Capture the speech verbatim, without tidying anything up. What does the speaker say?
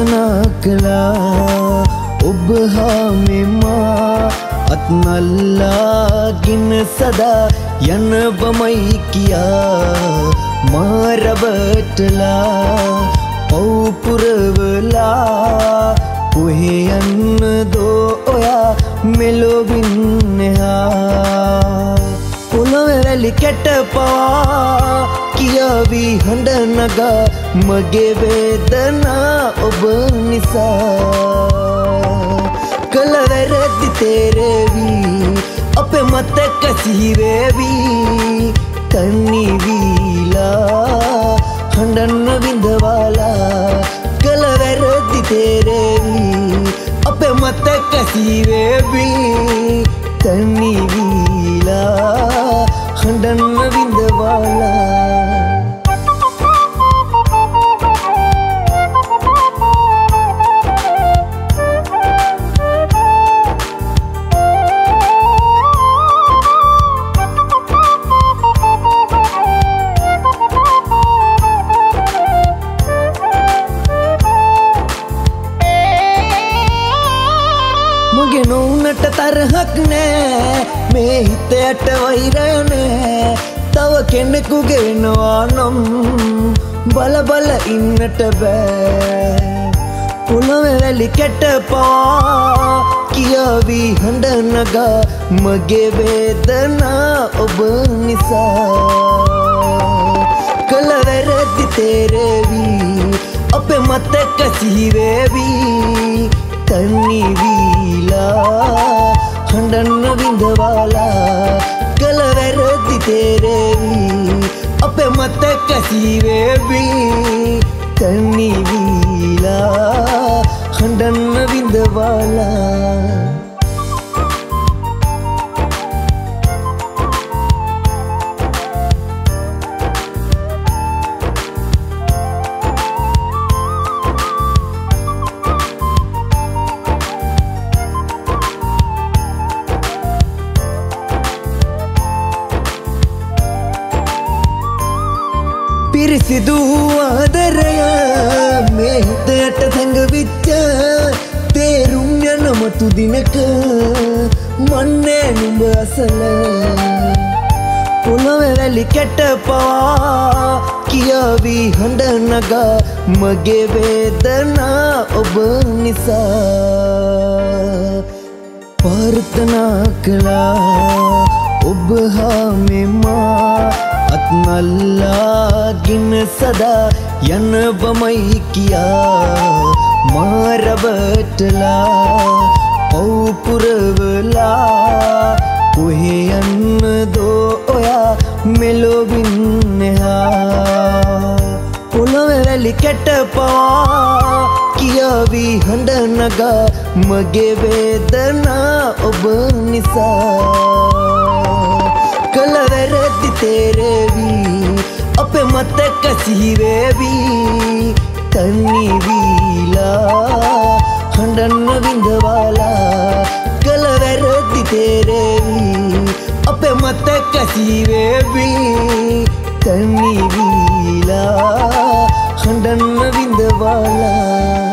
أتناكلا أبهام ما أتنلا جن سدا ينبميكيا ما ربتلا أو بربلا كهين دو أيا ملو بينها Likert पवा किया भी हंड नगा मगे वेदना उब निसा कलवर तेरे भी अपे मत कसी वे भी तन्नी वीला हंडन विंधवाला कलवर तेरे भी अपे मत कसी वे भी तन्नी वीला खंडन विंदवाला मगे नौ नट तार हक ने मैं हित अटवाई रहने तव केन कुगेनवानम बल बल इन्नट बे पुलवेली केट पा किया भी हंड नगा मगे वेदना उब निसा कलवर तेरे भी अपे मत कसी वे भी तन्नी वीला हंडन विंधवाला कलवर तेरे भी अपे मत कसी वे भी तन्नी वीला हंडन विंधवाला सिद्धू आदरया मैं तेट संग विच तेरुण्य नम तु दिनक मन्ने नुब असल पुलवेली केट पवा किया भी हंड नगा मगे वेदना उब निसा प्रार्थना कला उब हामे मां अतनल्ला गिन सदा यन बमई किया मारबटला औ पुरवला कुहेयन दो ओया मिलो बिन्हा पुलवेली केट पवा किया भी हंड नगा मगे वेदना उब निसा कलवर तेरे भी अपे मत कसी वे भी तन्नी वीला हंडन विंधवाला कलवर तेरे भी अपे मत कसी वे भी तन्नी वीला हंडन विंधवाला।